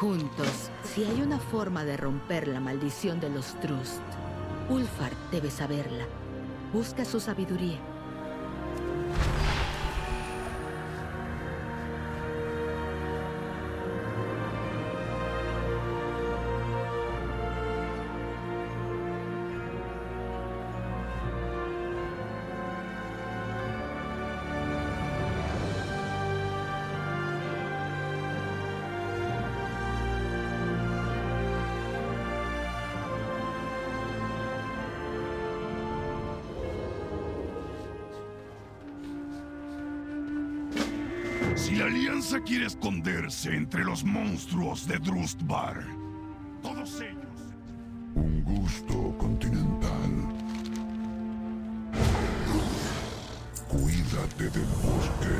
Juntos, si hay una forma de romper la maldición de los Drust, Ulfar debe saberla. Busca su sabiduría. Si la Alianza quiere esconderse entre los monstruos de Drustvar, todos ellos... Un gusto continental. Cuídate del bosque.